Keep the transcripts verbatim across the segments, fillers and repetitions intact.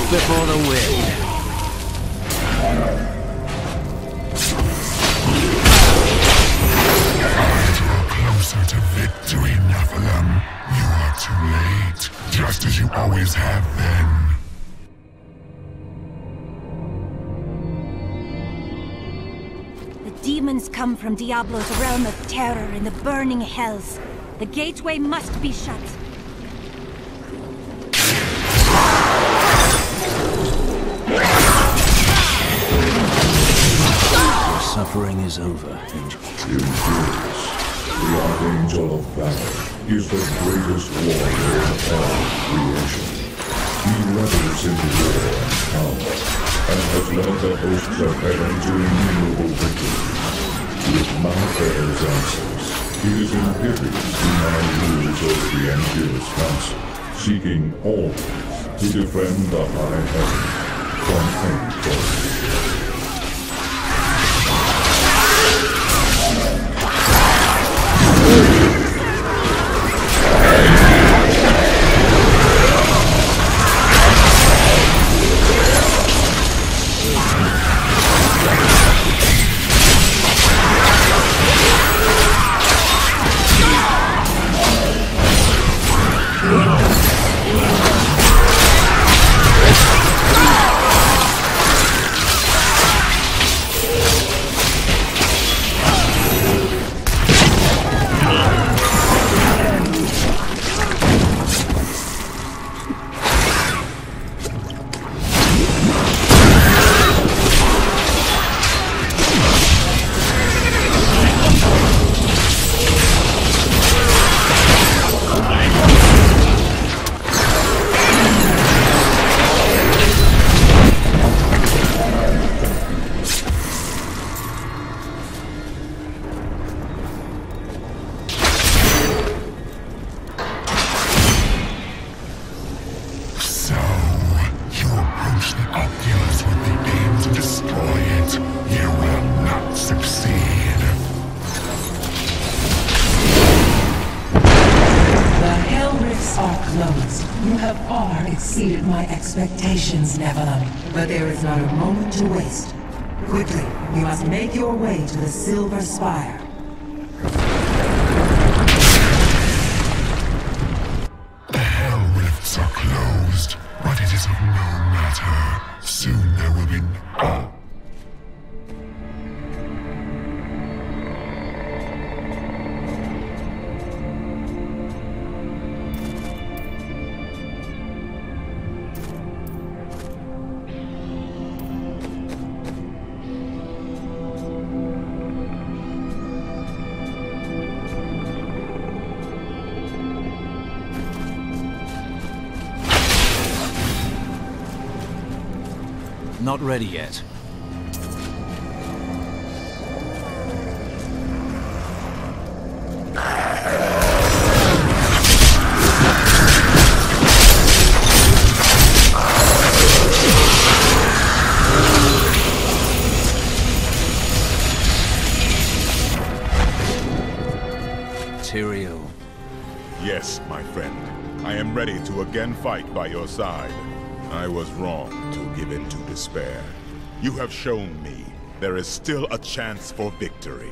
Back before the wind. Just as you always have been. The demons come from Diablo's realm of terror in the burning hells. The gateway must be shut. Your suffering is over, Angel. It is. The Archangel of Battle is the greatest warrior of all creation. He revels in war and power, and has led the hosts of heaven to innumerable victories. With Mount Air's answers, his imperious command rules over the Angelus Council, seeking always to defend the High Heavens from any foe. Expectations, Nephalem, but there is not a moment to waste. Quickly, you must make your way to the Silver Spire. The hell rifts are closed, but it is of no matter. Soon there will be no... Not ready yet. Tyrael. Yes, my friend. I am ready to again fight by your side. I was wrong to give in to despair. You have shown me there is still a chance for victory.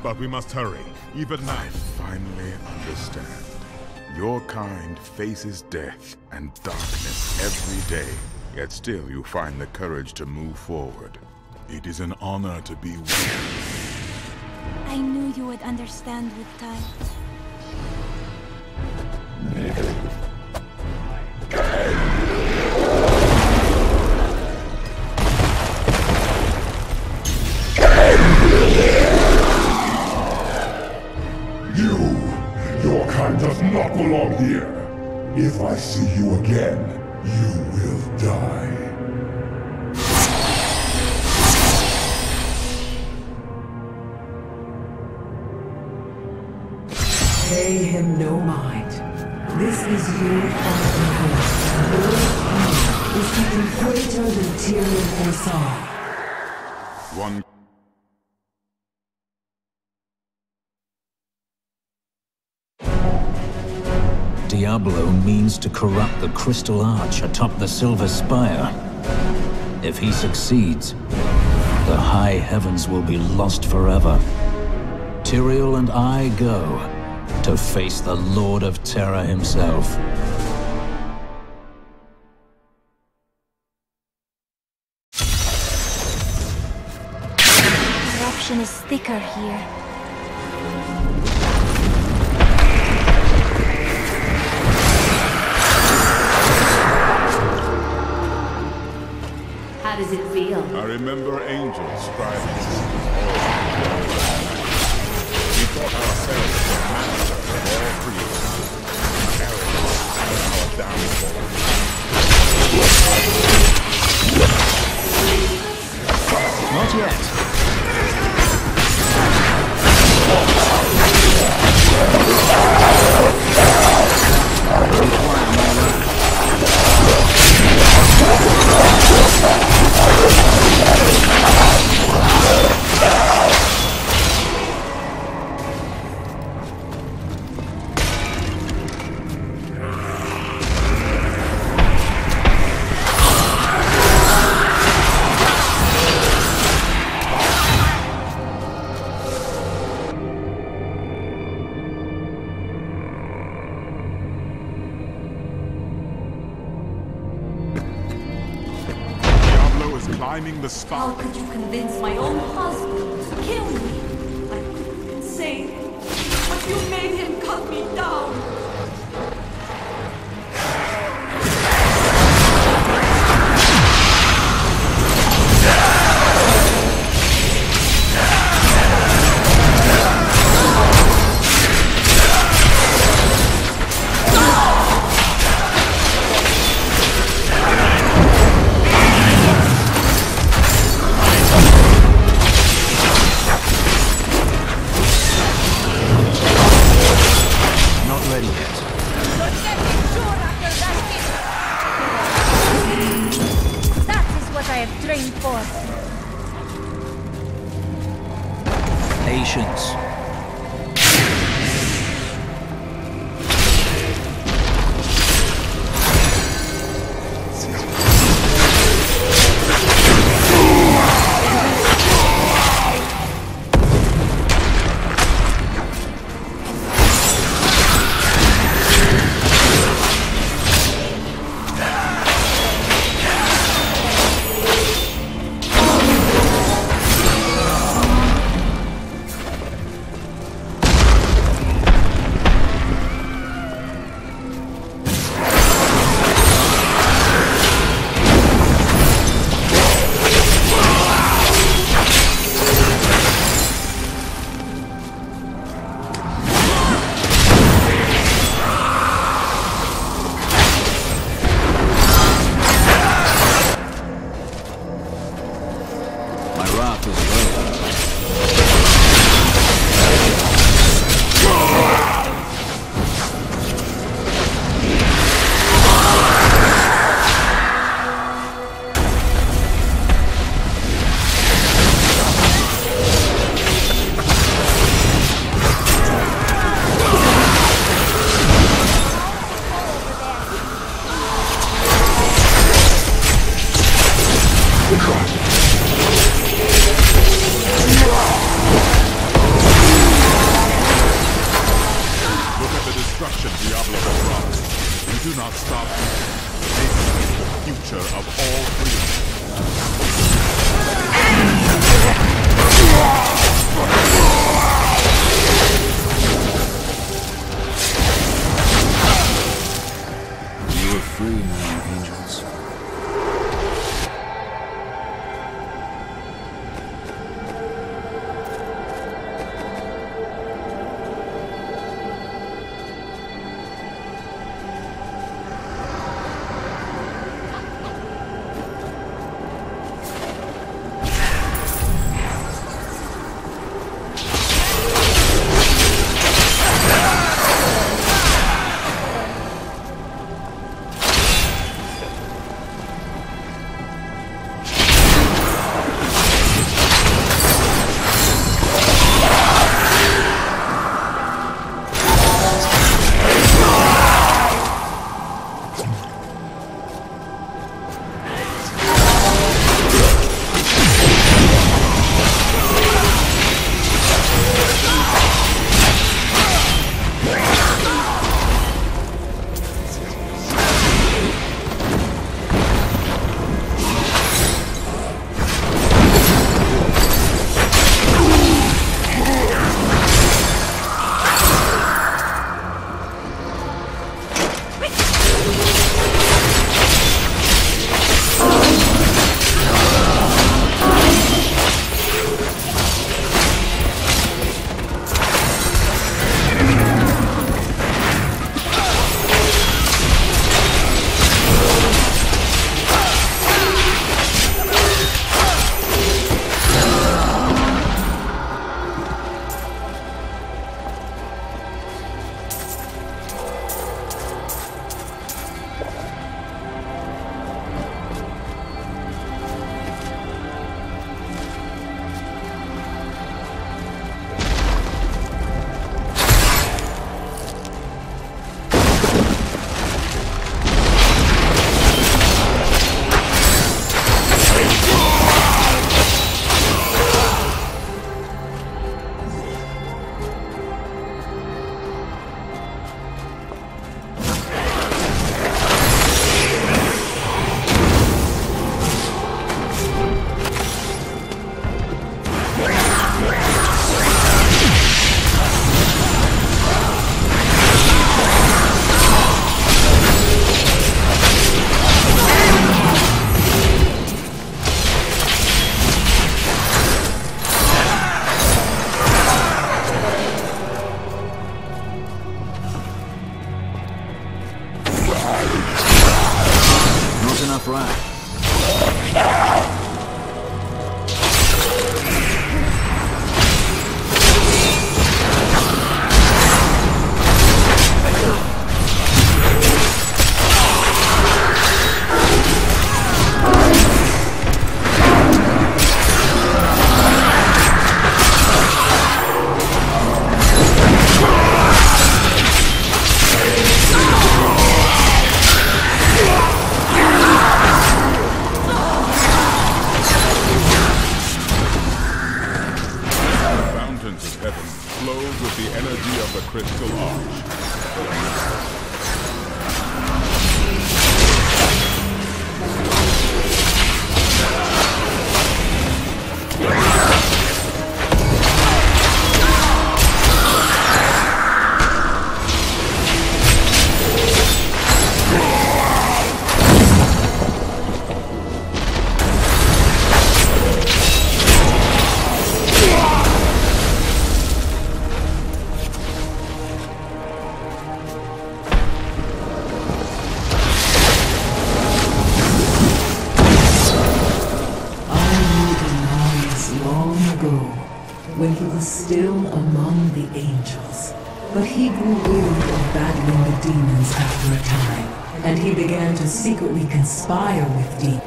But we must hurry. Even I finally understand. Your kind faces death and darkness every day, yet still you find the courage to move forward. It is an honor to be with you. I knew you would understand with time. Not belong here. If I see you again, you will die. Pay him no mind. This is your final moment. Your power is even greater than Tyrion foresaw. One. Diablo means to corrupt the Crystal Arch atop the Silver Spire. If he succeeds, the High Heavens will be lost forever. Tyrael and I go to face the Lord of Terror himself. Corruption is thicker here. How does it feel? I remember angels crying. Ourselves the master of all creation, arrogance and our downfall. Not yet. Climbing the spark. How could you convince my own husband to kill me? I couldn't even save him, but you made him cut me down. Patience. Do not stop making the future of all creatures. You are free now, angels. Crystal Arch. Secretly conspire with demons.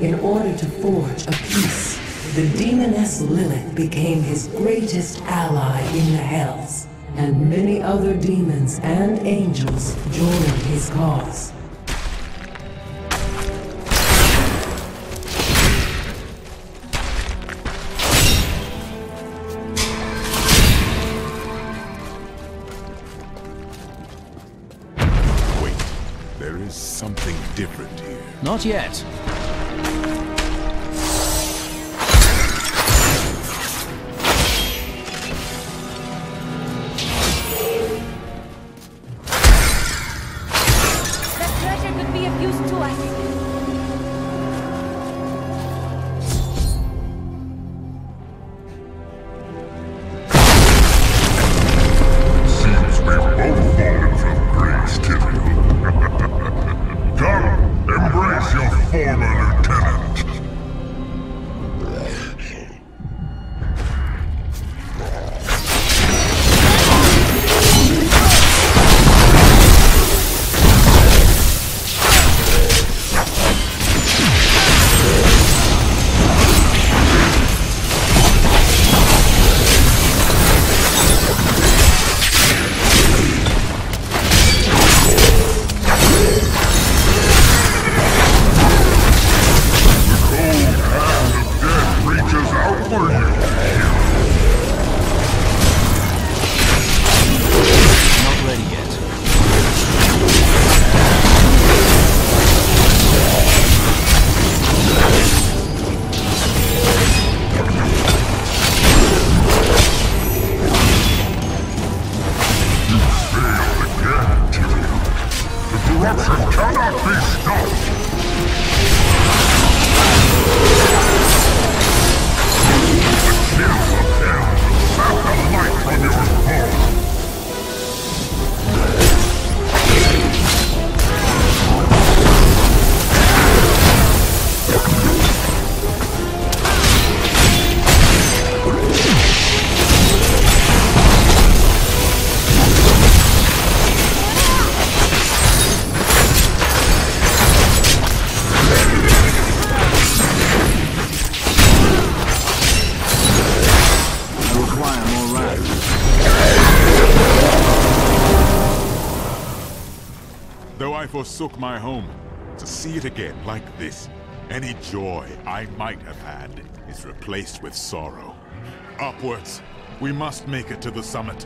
In order to forge a peace, the demoness Lilith became his greatest ally in the Hells, and many other demons and angels joined his cause. Wait, there is something different here. Not yet. All right. I forsook my home, to see it again like this, any joy I might have had is replaced with sorrow. Upwards, we must make it to the summit.